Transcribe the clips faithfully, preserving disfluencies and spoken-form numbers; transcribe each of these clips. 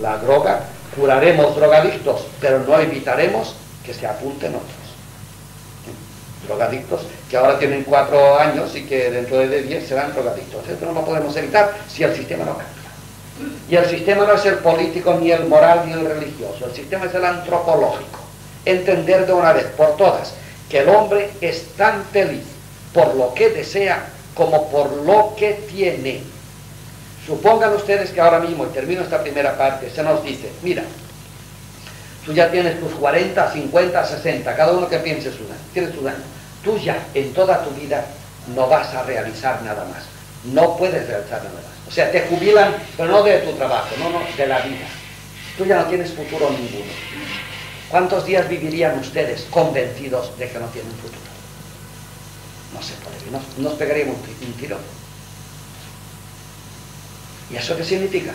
la droga, curaremos drogadictos, pero no evitaremos que se apunten otros. ¿Sí? Drogadictos que ahora tienen cuatro años y que dentro de diez serán drogadictos. Esto no lo podemos evitar si el sistema no cambia. Y el sistema no es el político, ni el moral, ni el religioso. El sistema es el antropológico. Entender de una vez por todas que el hombre es tan feliz por lo que desea como por lo que tiene. Supongan ustedes que ahora mismo, y termino esta primera parte, se nos dice, mira, tú ya tienes tus cuarenta, cincuenta, sesenta, cada uno que piense su año, tienes tu año. Tú ya en toda tu vida no vas a realizar nada más, no puedes realizar nada más. O sea, te jubilan, pero no de tu trabajo, no, no, de la vida. Tú ya no tienes futuro ninguno. ¿Cuántos días vivirían ustedes convencidos de que no tienen futuro? No se puede, nos, nos pegaríamos un, un tirón. ¿Y eso qué significa?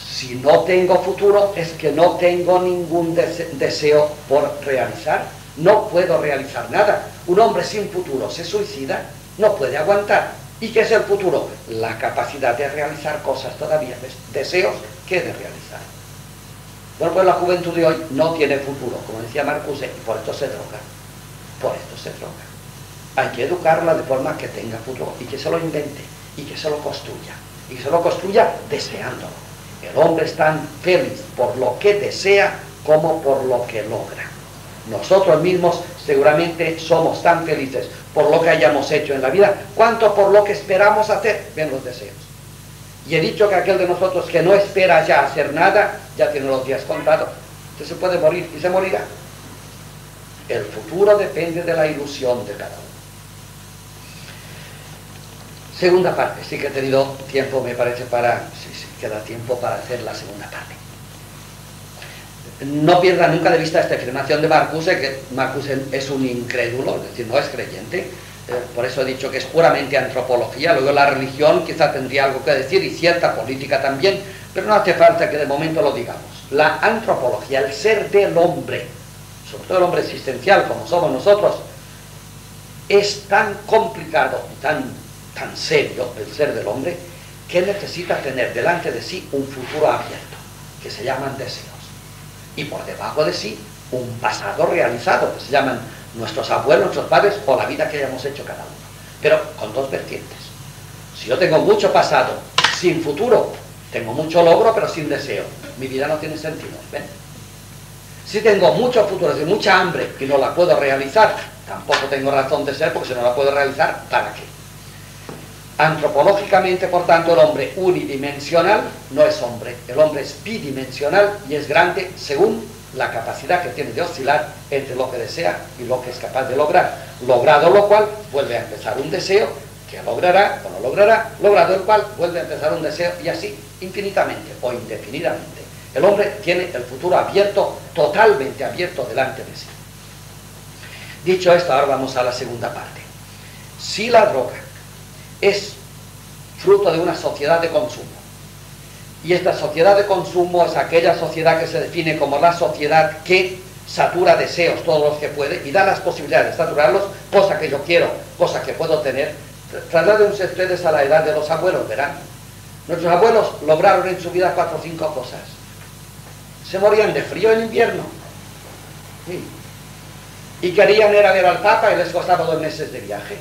Si no tengo futuro es que no tengo ningún dese- deseo por realizar. No puedo realizar nada. Un hombre sin futuro se suicida, no puede aguantar. ¿Y qué es el futuro? La capacidad de realizar cosas todavía, deseos que he de realizar. Bueno, pues la juventud de hoy no tiene futuro, como decía Marcuse, y por esto se droga. Por esto se droga. Hay que educarla de forma que tenga futuro, y que se lo invente, y que se lo construya. Y que se lo construya deseándolo. El hombre es tan feliz por lo que desea como por lo que logra. Nosotros mismos seguramente somos tan felices por lo que hayamos hecho en la vida, cuanto por lo que esperamos hacer en los deseos. Y he dicho que aquel de nosotros que no espera ya hacer nada, ya tiene los días contados. Entonces se puede morir y se morirá. El futuro depende de la ilusión de cada uno. Segunda parte, sí que he tenido tiempo, me parece, para... Sí, sí, queda tiempo para hacer la segunda parte. No pierdan nunca de vista esta afirmación de Marcuse, que Marcuse es un incrédulo, es decir, no es creyente, eh, por eso he dicho que es puramente antropología, luego la religión quizá tendría algo que decir y cierta política también, pero no hace falta que de momento lo digamos. La antropología, el ser del hombre, sobre todo el hombre existencial como somos nosotros, es tan complicado, tan, tan serio el ser del hombre, que necesita tener delante de sí un futuro abierto, que se llaman deseos. Y por debajo de sí, un pasado realizado, que se llaman nuestros abuelos, nuestros padres, o la vida que hayamos hecho cada uno. Pero con dos vertientes. Si yo tengo mucho pasado, sin futuro, tengo mucho logro, pero sin deseo, mi vida no tiene sentido. ¿Ven? Si tengo mucho futuro, si mucha hambre, y no la puedo realizar, tampoco tengo razón de ser, porque si no la puedo realizar, ¿para qué? Antropológicamente, por tanto, el hombre unidimensional no es hombre. El hombre es bidimensional y es grande según la capacidad que tiene de oscilar entre lo que desea y lo que es capaz de lograr. Logrado lo cual, vuelve a empezar un deseo que logrará o no logrará. Logrado el cual, vuelve a empezar un deseo y así infinitamente o indefinidamente. El hombre tiene el futuro abierto, totalmente abierto delante de sí. Dicho esto, ahora vamos a la segunda parte. Si la droga es fruto de una sociedad de consumo. Y esta sociedad de consumo es aquella sociedad que se define como la sociedad que satura deseos todos los que puede y da las posibilidades de saturarlos, cosa que yo quiero, cosa que puedo tener. Trasladense ustedes a la edad de los abuelos, verán. Nuestros abuelos lograron en su vida cuatro o cinco cosas. Se morían de frío en invierno. Sí. Y querían ir a ver al Papa y les costaba dos meses de viaje.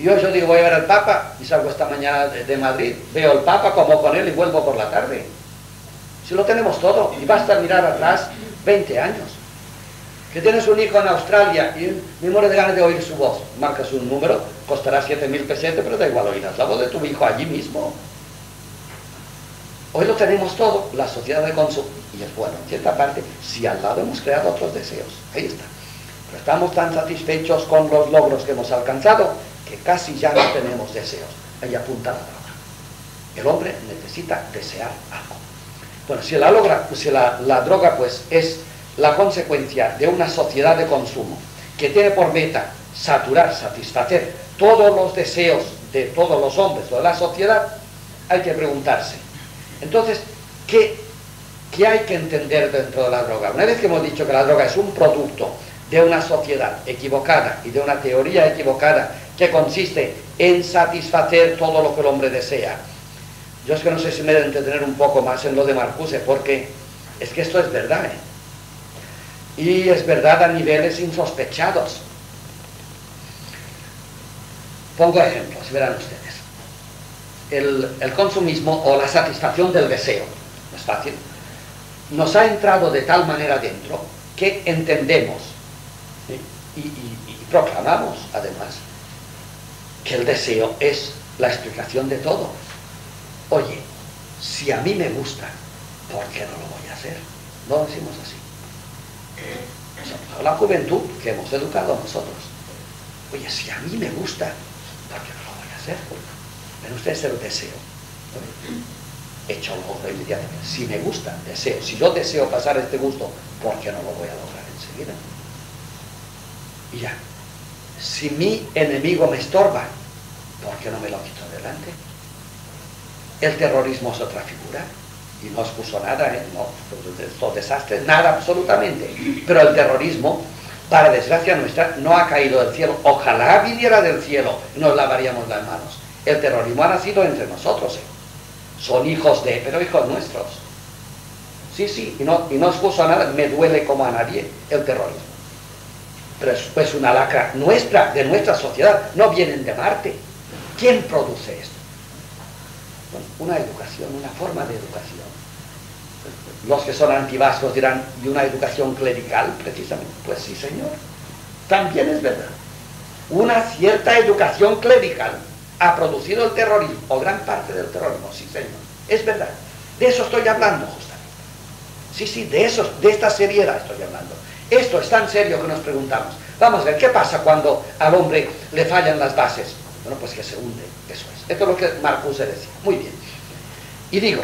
Y hoy yo digo, voy a ver al Papa, y salgo esta mañana de, de Madrid, veo al Papa, como con él y vuelvo por la tarde. Si lo tenemos todo, y basta mirar atrás veinte años. Que tienes un hijo en Australia y me muero de ganas de oír su voz. Marcas un número, costará siete mil pesetes, pero da igual, oírás la voz de tu hijo allí mismo. Hoy lo tenemos todo, la sociedad de consumo. Y es bueno, en cierta parte, si al lado hemos creado otros deseos. Ahí está. Pero estamos tan satisfechos con los logros que hemos alcanzado, que casi ya no tenemos deseos. Ahí apunta la droga. El hombre necesita desear algo. Bueno, si la, logra, si la, la droga pues es la consecuencia de una sociedad de consumo que tiene por meta saturar, satisfacer todos los deseos de todos los hombres o de la sociedad, hay que preguntarse. Entonces, ¿qué, qué hay que entender dentro de la droga? Una vez que hemos dicho que la droga es un producto de una sociedad equivocada y de una teoría equivocada que consiste en satisfacer todo lo que el hombre desea. Yo es que no sé si me deben detener un poco más en lo de Marcuse, porque es que esto es verdad, ¿eh? Y es verdad a niveles insospechados. Pongo ejemplos, verán ustedes. El, el consumismo o la satisfacción del deseo, no es fácil, nos ha entrado de tal manera dentro que entendemos, ¿sí? y, y, y proclamamos además que el deseo es la explicación de todo. Oye, si a mí me gusta, ¿por qué no lo voy a hacer? No lo decimos así. Somos la juventud que hemos educado a nosotros. Oye, si a mí me gusta, ¿por qué no lo voy a hacer? Ven ustedes el deseo. Hecho logro inmediatamente. Si me gusta, deseo. Si yo deseo pasar este gusto, ¿por qué no lo voy a lograr enseguida? Y ya. Si mi enemigo me estorba, ¿por qué no me lo quito adelante? El terrorismo es otra figura. Y no expuso nada, ¿eh? No, estos desastres, nada absolutamente. Pero el terrorismo, para desgracia nuestra, no ha caído del cielo. Ojalá viniera del cielo, nos lavaríamos las manos. El terrorismo ha nacido entre nosotros, ¿eh? Son hijos de, pero hijos nuestros. Sí, sí, y no, y no expuso a nada, me duele como a nadie el terrorismo. Pero es pues una lacra nuestra, de nuestra sociedad, no vienen de Marte. ¿Quién produce esto? Bueno, una educación, una forma de educación. Los que son antivascos dirán, ¿y una educación clerical precisamente? Pues sí, señor, también es verdad. Una cierta educación clerical ha producido el terrorismo, o gran parte del terrorismo, sí señor, es verdad. De eso estoy hablando justamente. Sí, sí, de eso, de esta seriedad estoy hablando. Esto es tan serio que nos preguntamos, vamos a ver, ¿qué pasa cuando al hombre le fallan las bases? Bueno, pues que se hunde, eso es. Esto es lo que Marcuse decía, muy bien. Y digo,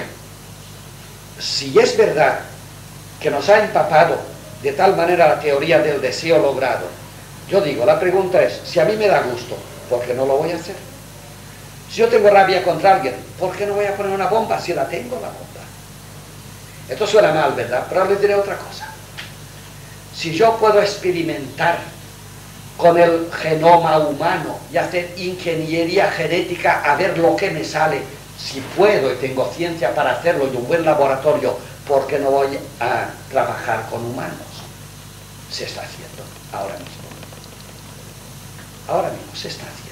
si es verdad que nos ha empapado de tal manera la teoría del deseo logrado, yo digo, la pregunta es, si a mí me da gusto, ¿por qué no lo voy a hacer? Si yo tengo rabia contra alguien, ¿por qué no voy a poner una bomba si la tengo la bomba? Esto suena mal, ¿verdad? Pero ahora les diré otra cosa. Si yo puedo experimentar con el genoma humano y hacer ingeniería genética a ver lo que me sale, si puedo y tengo ciencia para hacerlo y un buen laboratorio, ¿por qué no voy a trabajar con humanos? Se está haciendo ahora mismo. Ahora mismo se está haciendo.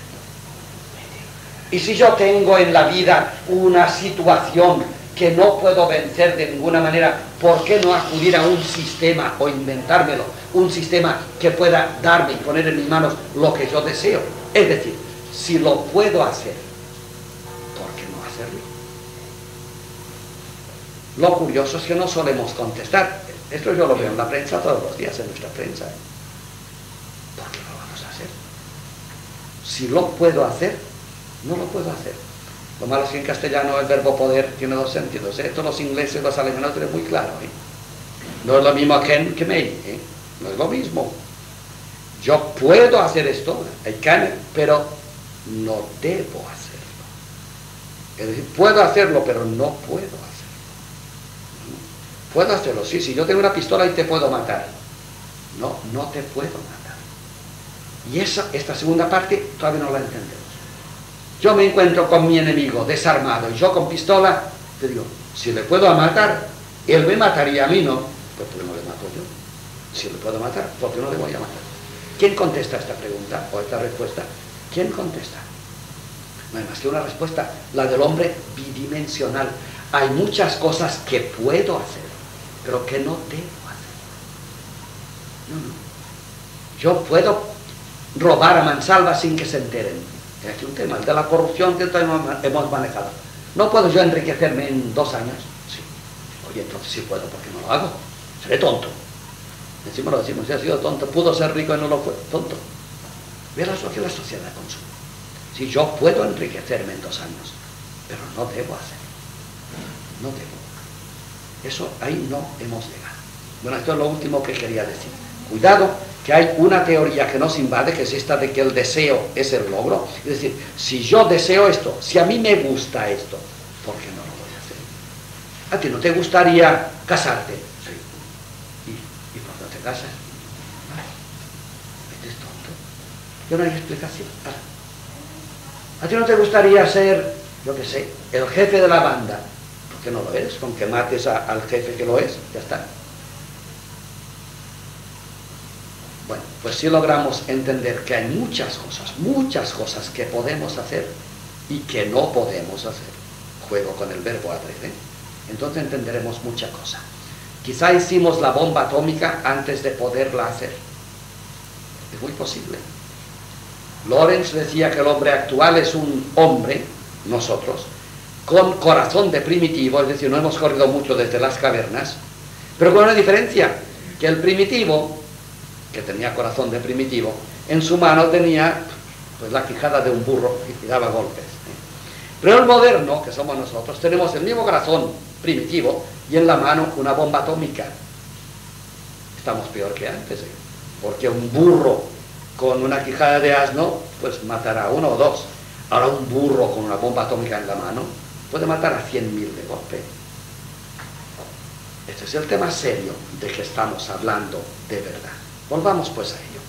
Y si yo tengo en la vida una situación que no puedo vencer de ninguna manera, ¿por qué no acudir a un sistema o inventármelo? Un sistema que pueda darme y poner en mis manos lo que yo deseo. Es decir, si lo puedo hacer, ¿por qué no hacerlo? Lo curioso es que no solemos contestar. Esto yo lo veo en la prensa todos los días, en nuestra prensa. ¿Por qué no lo vamos a hacer? Si lo puedo hacer, no lo puedo hacer. Lo malo es que en castellano el verbo poder tiene dos sentidos, ¿eh? Esto los ingleses, los alemanes lo tienen muy claro, ¿eh? No es lo mismo can que may, ¿eh? No es lo mismo. Yo puedo hacer esto, I can, pero no debo hacerlo. Es decir, puedo hacerlo, pero no puedo hacerlo. Puedo hacerlo, sí, sí, yo tengo una pistola y te puedo matar. No, no te puedo matar. Y esa, esta segunda parte todavía no la entendemos. Yo me encuentro con mi enemigo desarmado y yo con pistola, te digo, si le puedo matar, él me mataría a mí, ¿no? Pues ¿por qué no le mato yo? Si le puedo matar, ¿por qué no le voy a matar? ¿Quién contesta esta pregunta o esta respuesta? ¿Quién contesta? No hay más que una respuesta, la del hombre bidimensional. Hay muchas cosas que puedo hacer, pero que no debo hacer. No, no. Yo puedo robar a mansalva sin que se enteren. Es un tema, el de la corrupción que hemos manejado. ¿No puedo yo enriquecerme en dos años? Sí. Oye, entonces sí puedo, ¿por qué no lo hago? Seré tonto. Encima lo decimos, si ha sido tonto, pudo ser rico y no lo fue. Tonto. Verás lo que la sociedad consume. Si sí, yo puedo enriquecerme en dos años, pero no debo hacerlo. No debo. Eso ahí no hemos llegado. Bueno, esto es lo último que quería decir. Cuidado, que hay una teoría que nos invade, que es esta de que el deseo es el logro. Es decir, si yo deseo esto, si a mí me gusta esto, ¿por qué no lo voy a hacer? ¿A ti no te gustaría casarte? Sí. ¿Y, y por qué no te casas? ¿Eres tonto? Yo no hay explicación. Para. ¿A ti no te gustaría ser yo qué sé, el jefe de la banda. ¿Por qué no lo eres? Con que mates a, al jefe que lo es, ya está. Bueno, pues si logramos entender que hay muchas cosas, muchas cosas que podemos hacer y que no podemos hacer, juego con el verbo adrede, ¿eh? entonces entenderemos mucha cosa. Quizá hicimos la bomba atómica antes de poderla hacer. Es muy posible. Lawrence decía que el hombre actual es un hombre, nosotros, con corazón de primitivo, es decir, no hemos corrido mucho desde las cavernas, pero con una diferencia, que el primitivo, que tenía corazón de primitivo, en su mano tenía pues, la quijada de un burro y daba golpes. Pero el moderno, que somos nosotros, tenemos el mismo corazón primitivo y en la mano una bomba atómica. Estamos peor que antes, ¿eh? porque un burro con una quijada de asno, pues matará a uno o dos. Ahora un burro con una bomba atómica en la mano puede matar a cien mil de golpe. Este es el tema serio de que estamos hablando de verdad. Volvamos pues a ello.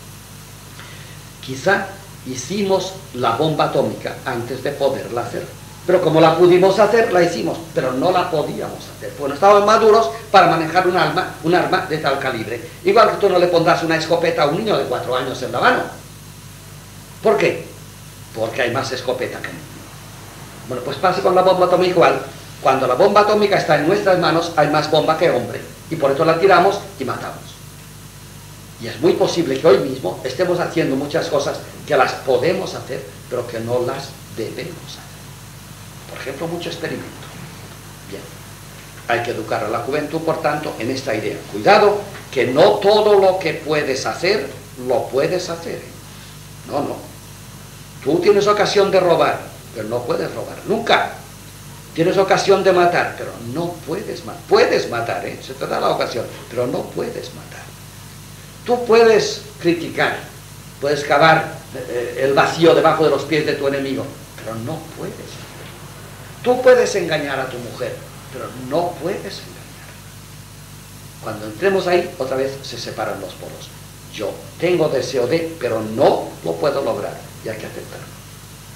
Quizá hicimos la bomba atómica antes de poderla hacer. Pero como la pudimos hacer, la hicimos, pero no la podíamos hacer. Pues no estábamos maduros para manejar un arma, un arma de tal calibre. Igual que tú no le pondrás una escopeta a un niño de cuatro años en la mano. ¿Por qué? Porque hay más escopeta que niño. Bueno, pues pasa con la bomba atómica igual. Cuando la bomba atómica está en nuestras manos, hay más bomba que hombre. Y por eso la tiramos y matamos. Y es muy posible que hoy mismo estemos haciendo muchas cosas que las podemos hacer, pero que no las debemos hacer. Por ejemplo, mucho experimento. Bien, hay que educar a la juventud, por tanto, en esta idea. Cuidado, que no todo lo que puedes hacer, lo puedes hacer. No, no. Tú tienes ocasión de robar, pero no puedes robar. Nunca. Tienes ocasión de matar, pero no puedes matar. Puedes matar, ¿eh? Se te da la ocasión, pero no puedes matar. Tú puedes criticar, puedes cavar eh, el vacío debajo de los pies de tu enemigo, pero no puedes. Tú puedes engañar a tu mujer, pero no puedes engañar. Cuando entremos ahí, otra vez se separan los polos. Yo tengo deseo de, pero no lo puedo lograr, y hay que aceptarlo.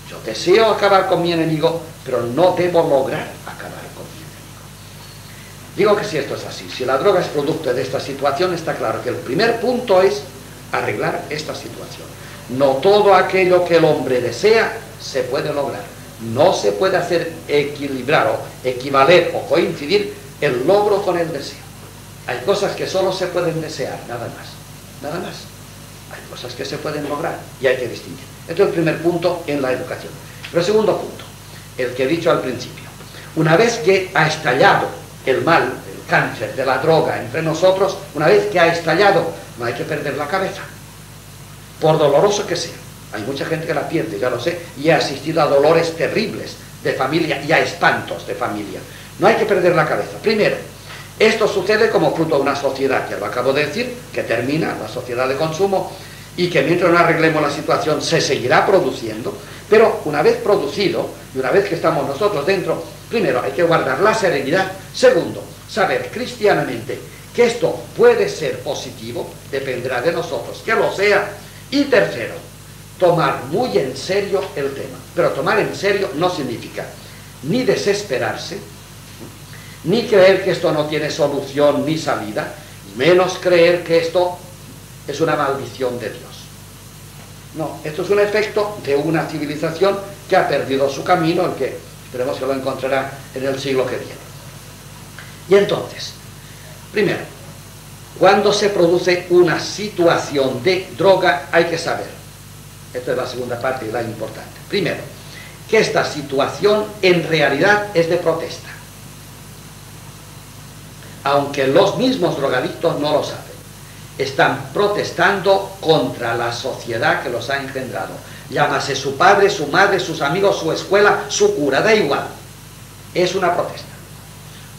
Yo deseo acabar con mi enemigo, pero no debo lograr acabar con mi enemigo. Digo que si esto es así, si la droga es producto de esta situación, está claro que el primer punto es arreglar esta situación. No todo aquello que el hombre desea se puede lograr. No se puede hacer equilibrar o equivaler o coincidir el logro con el deseo. Hay cosas que solo se pueden desear, nada más. Nada más. Hay cosas que se pueden lograr y hay que distinguir. Este es el primer punto en la educación. Pero el segundo punto, el que he dicho al principio. Una vez que ha estallado el mal, el cáncer de la droga entre nosotros, una vez que ha estallado, no hay que perder la cabeza. Por doloroso que sea. Hay mucha gente que la pierde, ya lo sé, y ha asistido a dolores terribles de familia y a espantos de familia. No hay que perder la cabeza. Primero, esto sucede como fruto de una sociedad, ya lo acabo de decir, que termina la sociedad de consumo y que mientras no arreglemos la situación se seguirá produciendo, pero una vez producido y una vez que estamos nosotros dentro, primero, hay que guardar la serenidad. Segundo, saber cristianamente que esto puede ser positivo, dependerá de nosotros que lo sea. Y tercero, tomar muy en serio el tema. Pero tomar en serio no significa ni desesperarse, ni creer que esto no tiene solución ni salida, y menos creer que esto es una maldición de Dios. No, esto es un efecto de una civilización que ha perdido su camino, el que esperemos que lo encontrará en el siglo que viene. Y entonces, primero, cuando se produce una situación de droga hay que saber, esta es la segunda parte y la importante, primero, que esta situación en realidad es de protesta, aunque los mismos drogadictos no lo saben, están protestando contra la sociedad que los ha engendrado. Llámase su padre, su madre, sus amigos, su escuela, su cura, da igual. Es una protesta,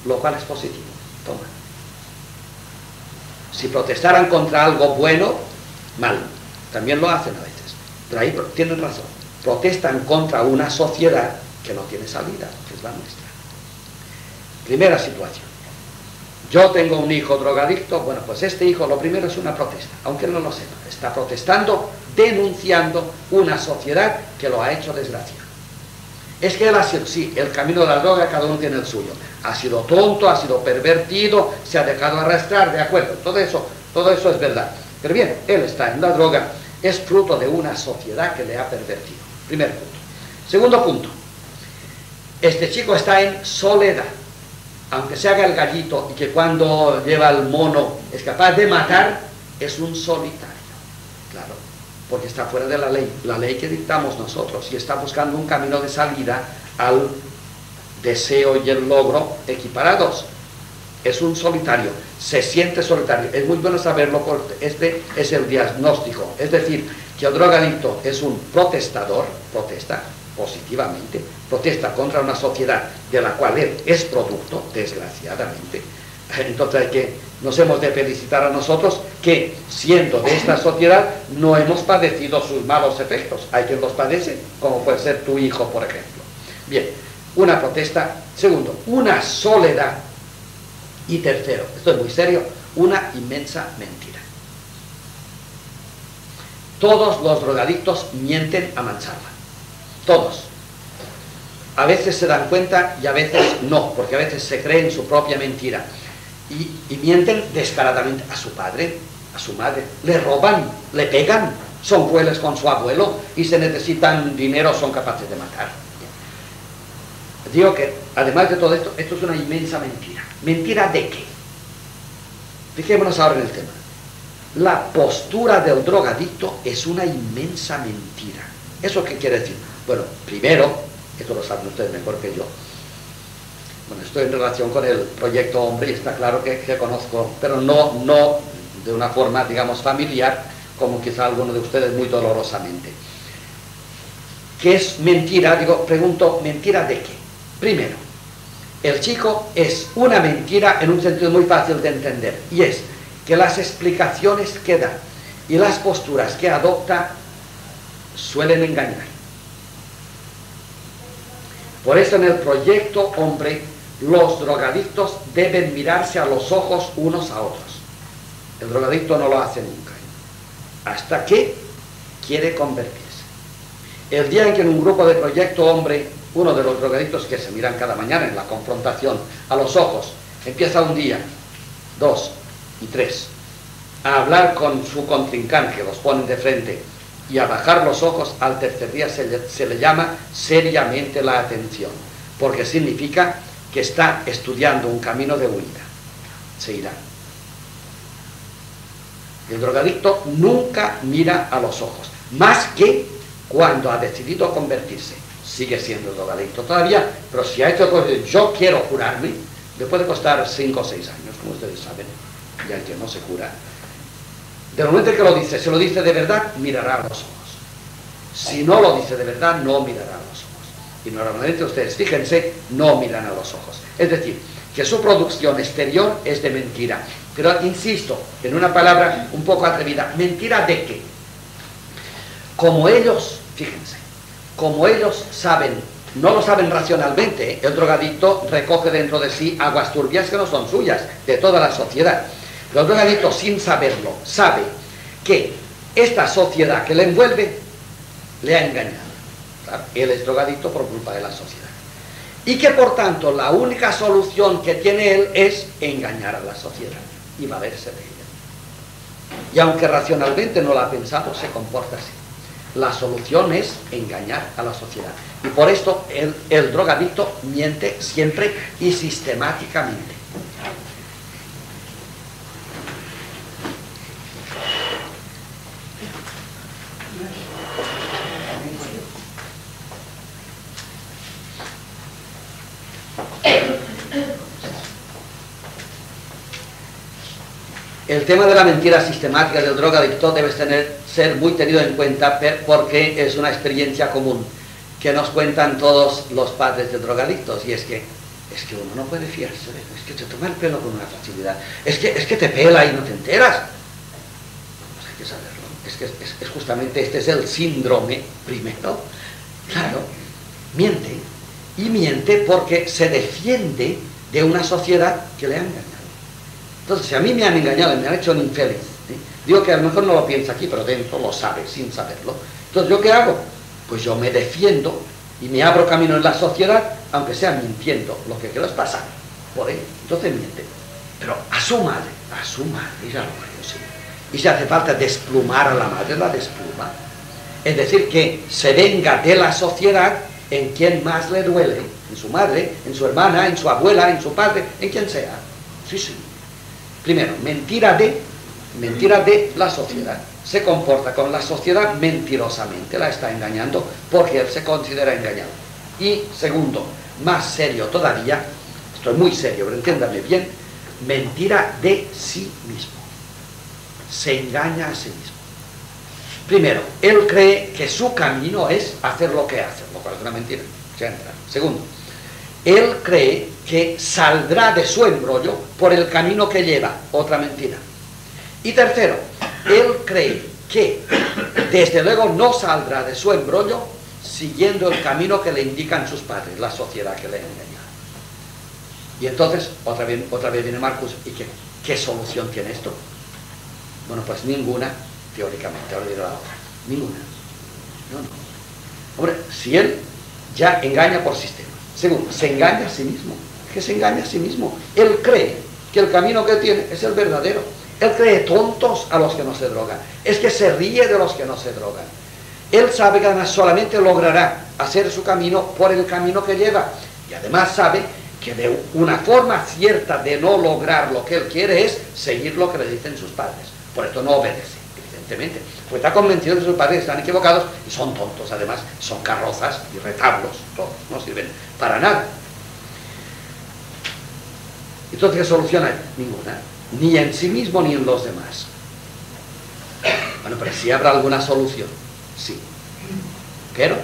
lo cual es positivo. Toma. Si protestaran contra algo bueno, mal. También lo hacen a veces. Pero ahí tienen razón. Protestan contra una sociedad que no tiene salida, que es la nuestra. Primera situación. Yo tengo un hijo drogadicto, bueno, pues este hijo lo primero es una protesta, aunque no lo sepa. Está protestando, denunciando una sociedad que lo ha hecho desgracia. Es que él ha sido, sí, el camino de la droga, cada uno tiene el suyo. Ha sido tonto, ha sido pervertido, se ha dejado arrastrar, de acuerdo, todo eso, todo eso es verdad. Pero bien, él está en la droga, es fruto de una sociedad que le ha pervertido. Primer punto. Segundo punto, este chico está en soledad, aunque se haga el gallito y que cuando lleva al mono es capaz de matar, es un solitario, claro, porque está fuera de la ley, la ley que dictamos nosotros, y está buscando un camino de salida al deseo y el logro equiparados. Es un solitario, se siente solitario. Es muy bueno saberlo porque este es el diagnóstico, es decir, que el drogadicto es un protestador, protesta positivamente, protesta contra una sociedad de la cual él es producto, desgraciadamente. Entonces hay que, nos hemos de felicitar a nosotros que, siendo de esta sociedad, no hemos padecido sus malos efectos. Hay quien los padece, como puede ser tu hijo, por ejemplo. Bien, una protesta. Segundo, una soledad. Y tercero, esto es muy serio, una inmensa mentira. Todos los drogadictos mienten a mansalva. Todos. A veces se dan cuenta y a veces no, porque a veces se creen su propia mentira. Y, y mienten descaradamente a su padre, a su madre, le roban, le pegan, son crueles con su abuelo y se necesitan dinero, son capaces de matar. Digo que, además de todo esto, esto es una inmensa mentira. ¿Mentira de qué? Fijémonos ahora en el tema. La postura del drogadicto es una inmensa mentira. ¿Eso qué quiere decir? Bueno, primero, esto lo saben ustedes mejor que yo. Bueno, estoy en relación con el Proyecto Hombre y está claro que, que conozco, pero no, no de una forma, digamos, familiar, como quizá alguno de ustedes muy dolorosamente. ¿Qué es mentira? Digo, pregunto, ¿mentira de qué? Primero, el chico es una mentira en un sentido muy fácil de entender, y es que las explicaciones que da y las posturas que adopta suelen engañar. Por eso en el Proyecto Hombre, los drogadictos deben mirarse a los ojos unos a otros. El drogadicto no lo hace nunca, hasta que quiere convertirse. El día en que en un grupo de Proyecto Hombre, uno de los drogadictos que se miran cada mañana en la confrontación a los ojos, empieza un día, dos y tres, a hablar con su contrincante, los ponen de frente, y a bajar los ojos, al tercer día se le, se le llama seriamente la atención, porque significa que está estudiando un camino de huida. Se irá. El drogadicto nunca mira a los ojos, más que cuando ha decidido convertirse. Sigue siendo drogadicto todavía, pero si ha hecho cosas, yo quiero curarme, le puede costar cinco o seis años, como ustedes saben, ya el que no se cura. Del momento en que lo dice, si lo dice de verdad, mirará a los ojos. Si no lo dice de verdad, no mirará a los ojos. Y normalmente ustedes, fíjense, no miran a los ojos. Es decir, que su producción exterior es de mentira. Pero insisto, en una palabra un poco atrevida, ¿mentira de qué? Como ellos, fíjense, como ellos saben, no lo saben racionalmente, ¿eh? El drogadicto recoge dentro de sí aguas turbias que no son suyas, de toda la sociedad. Pero el drogadicto, sin saberlo, sabe que esta sociedad que le envuelve le ha engañado. ¿Sabe? Él es drogadicto por culpa de la sociedad. Y que por tanto la única solución que tiene él es engañar a la sociedad y valerse de ella. Y aunque racionalmente no la ha pensado, se comporta así. La solución es engañar a la sociedad. Y por esto el, el drogadicto miente siempre y sistemáticamente. El tema de la mentira sistemática del drogadicto debe tener, ser muy tenido en cuenta porque es una experiencia común que nos cuentan todos los padres de drogadictos, y es que, es que uno no puede fiarse, es que te toma el pelo con una facilidad, es que, es que te pela y no te enteras. Pues hay que saberlo, es que es, es justamente este es el síndrome primero, claro, miente, y miente porque se defiende de una sociedad que le ha engañado. Entonces, si a mí me han engañado y me han hecho un infeliz, ¿eh? Digo que a lo mejor no lo piensa aquí, pero dentro lo sabe, sin saberlo. Entonces, ¿yo qué hago? Pues yo me defiendo y me abro camino en la sociedad, aunque sea mintiendo, lo que quiero es pasar por él. Entonces miente, pero a su madre, a su madre, ya lo creo, sí. Y si hace falta desplumar a la madre, la despluma. Es decir, que se venga de la sociedad en quien más le duele, en su madre, en su hermana, en su abuela, en su padre, en quien sea. Sí, sí. Primero, mentira de, mentira de la sociedad. Se comporta con la sociedad mentirosamente, la está engañando porque él se considera engañado. Y segundo, más serio todavía, esto es muy serio, pero entiéndame bien, mentira de sí mismo. Se engaña a sí mismo. Primero, él cree que su camino es hacer lo que hace, lo cual es una mentira. Segundo, él cree que saldrá de su embrollo por el camino que lleva, otra mentira. Y tercero, él cree que desde luego no saldrá de su embrollo siguiendo el camino que le indican sus padres, la sociedad que le engaña. Y entonces, otra vez, otra vez viene Marcuse, ¿y qué, qué solución tiene esto? Bueno, pues ninguna, teóricamente, ahora diré la otra, ninguna. No, no. Hombre, si él ya engaña por sistema. Segundo, se engaña a sí mismo, que se engaña a sí mismo. Él cree que el camino que tiene es el verdadero. Él cree tontos a los que no se drogan. Es que se ríe de los que no se drogan. Él sabe que además solamente logrará hacer su camino por el camino que lleva. Y además sabe que de una forma cierta de no lograr lo que él quiere es seguir lo que le dicen sus padres. Por esto no obedece, evidentemente. Porque está convencido de que sus padres están equivocados y son tontos. Además, son carrozas y retablos. Todos no sirven para nada. Entonces, ¿qué solución hay? Ninguna. Ni en sí mismo ni en los demás. Bueno, pero sí habrá alguna solución, sí. Pero,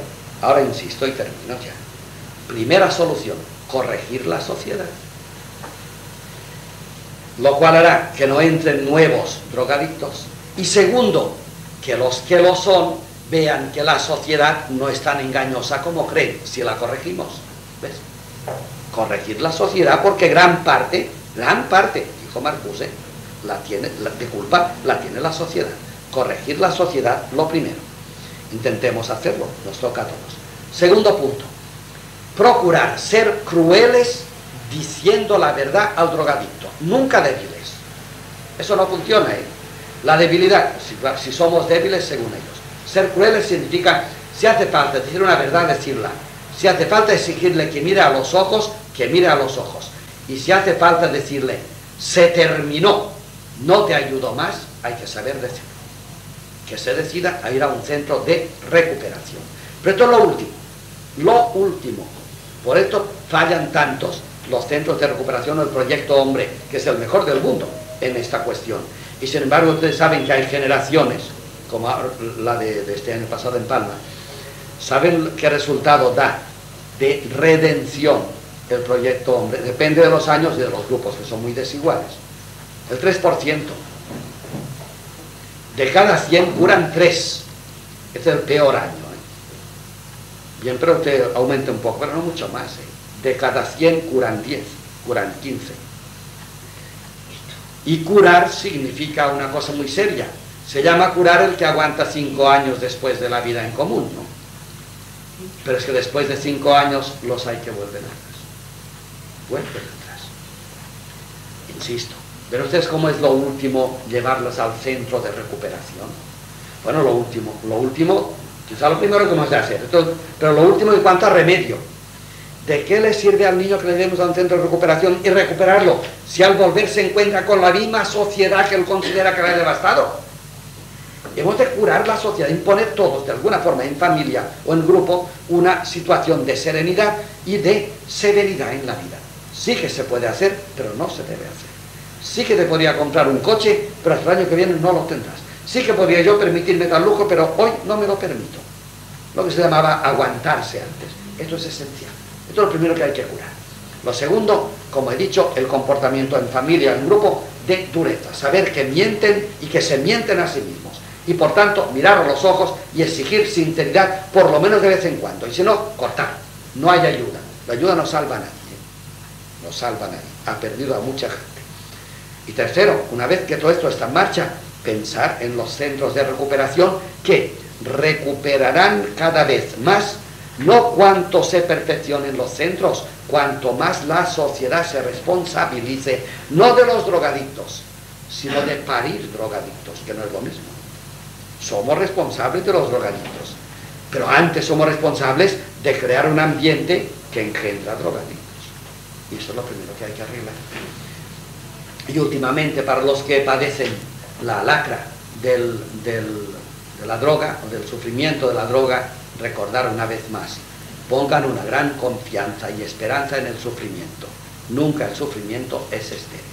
ahora insisto y termino ya. Primera solución, corregir la sociedad. Lo cual hará que no entren nuevos drogadictos. Y segundo, que los que lo son vean que la sociedad no es tan engañosa como creen si la corregimos. ¿Ves? Corregir la sociedad porque gran parte, gran parte... Marcuse, la tiene, la, de culpa la tiene la sociedad. Corregir la sociedad lo primero. Intentemos hacerlo, nos toca a todos. Segundo punto, procurar ser crueles diciendo la verdad al drogadicto, nunca débiles. Eso no funciona, ¿eh? La debilidad, si, si somos débiles según ellos. Ser crueles significa, si hace falta decir una verdad, decirla. Si hace falta exigirle que mire a los ojos, que mire a los ojos. Y si hace falta decirle, se terminó, no te ayudo más, hay que saber decirlo. Que se decida a ir a un centro de recuperación. Pero esto es lo último, lo último. Por esto fallan tantos los centros de recuperación del Proyecto Hombre, que es el mejor del mundo en esta cuestión. Y sin embargo ustedes saben que hay generaciones, como la de, de este año pasado en Palma, saben qué resultado da de redención el Proyecto Hombre. Depende de los años y de los grupos, que son muy desiguales. El tres por ciento. De cada cien curan tres. Este es el peor año, ¿eh? Bien, pero usted aumenta un poco, pero no mucho más, ¿eh? De cada cien curan diez, curan quince. Y curar significa una cosa muy seria. Se llama curar el que aguanta cinco años después de la vida en común, ¿no? Pero es que después de cinco años los hay que volver a... vuelven atrás. Insisto, ¿ven ustedes cómo es lo último llevarlos al centro de recuperación? Bueno, lo último, lo último, quizá lo primero que hemos de hacer, entonces, pero lo último en cuanto a remedio. ¿De qué le sirve al niño que le demos a un centro de recuperación y recuperarlo si al volver se encuentra con la misma sociedad que él considera que la ha devastado? Hemos de curar la sociedad, imponer todos, de alguna forma, en familia o en grupo, una situación de serenidad y de severidad en la vida. Sí que se puede hacer, pero no se debe hacer. Sí que te podría comprar un coche, pero hasta el año que viene no lo tendrás. Sí que podría yo permitirme tal lujo, pero hoy no me lo permito. Lo que se llamaba aguantarse antes. Esto es esencial. Esto es lo primero que hay que curar. Lo segundo, como he dicho, el comportamiento en familia, en grupo, de dureza. Saber que mienten y que se mienten a sí mismos. Y por tanto, mirar a los ojos y exigir sinceridad, por lo menos de vez en cuando. Y si no, cortar. No hay ayuda. La ayuda no salva a nadie. No salva a nadie, ha perdido a mucha gente. Y tercero, una vez que todo esto está en marcha, pensar en los centros de recuperación que recuperarán cada vez más No cuanto se perfeccionen los centros, cuanto más la sociedad se responsabilice, no de los drogadictos, sino de parir drogadictos, que no es lo mismo. Somos responsables de los drogadictos, pero antes somos responsables de crear un ambiente que engendra drogadictos. Y eso es lo primero que hay que arreglar. Y últimamente, para los que padecen la lacra del, del, de la droga, o del sufrimiento de la droga, recordar una vez más, pongan una gran confianza y esperanza en el sufrimiento. Nunca el sufrimiento es estéril.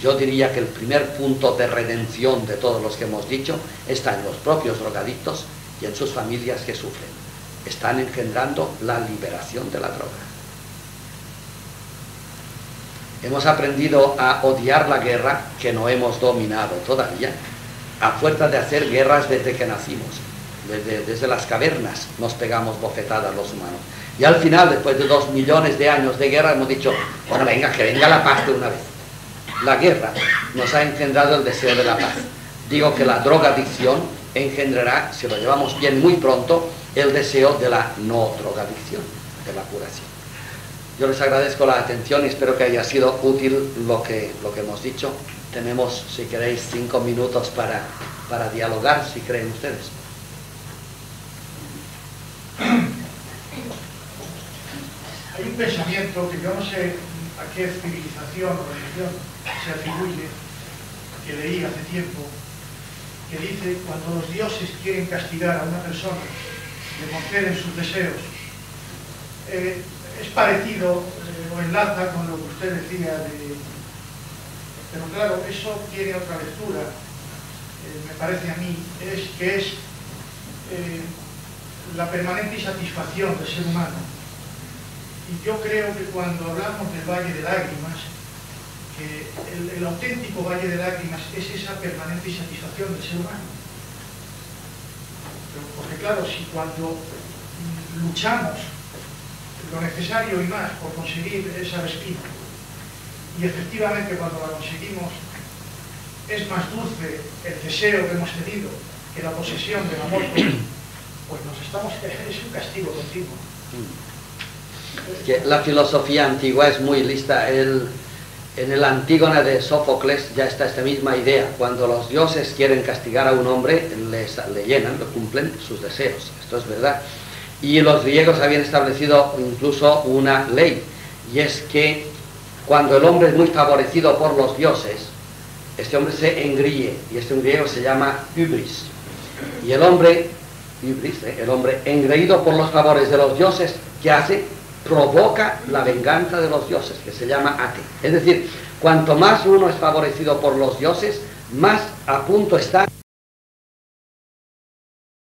Yo diría que el primer punto de redención de todos los que hemos dicho está en los propios drogadictos y en sus familias que sufren. Están engendrando la liberación de la droga. Hemos aprendido a odiar la guerra, que no hemos dominado todavía, a fuerza de hacer guerras desde que nacimos. Desde, desde las cavernas nos pegamos bofetadas los humanos. Y al final, después de dos millones de años de guerra, hemos dicho, bueno, venga, que venga la paz de una vez. La guerra nos ha engendrado el deseo de la paz. Digo que la drogadicción engendrará, si lo llevamos bien muy pronto, el deseo de la no drogadicción, de la curación. Yo les agradezco la atención y espero que haya sido útil lo que, lo que hemos dicho. Tenemos, si queréis, cinco minutos para, para dialogar, si creen ustedes. Hay un pensamiento que yo no sé a qué civilización o religión se atribuye, que leí hace tiempo, que dice, cuando los dioses quieren castigar a una persona, le conceden sus deseos. Eh, es parecido, eh, o enlaza con lo que usted decía, de, pero claro, eso tiene otra lectura, eh, me parece a mí, es que es eh, la permanente insatisfacción del ser humano. Y yo creo que cuando hablamos del Valle de Lágrimas, que el, el auténtico Valle de Lágrimas es esa permanente insatisfacción del ser humano. Pero, porque claro, si cuando luchamos lo necesario y más por conseguir esa respiro, y efectivamente cuando la conseguimos es más dulce el deseo que hemos tenido que la posesión del amor, pues nos estamos, es un castigo continuo. La filosofía antigua es muy lista. El, en el Antígona de Sófocles ya está esta misma idea. Cuando los dioses quieren castigar a un hombre, les, le llenan, le cumplen sus deseos. Esto es verdad. Y los griegos habían establecido incluso una ley, y es que cuando el hombre es muy favorecido por los dioses, este hombre se engríe, y este griego se llama hubris. Y el hombre, hubris, ¿eh? el hombre engreído por los favores de los dioses, ¿qué hace? Provoca la venganza de los dioses, que se llama ate. Es decir, cuanto más uno es favorecido por los dioses, más a punto está...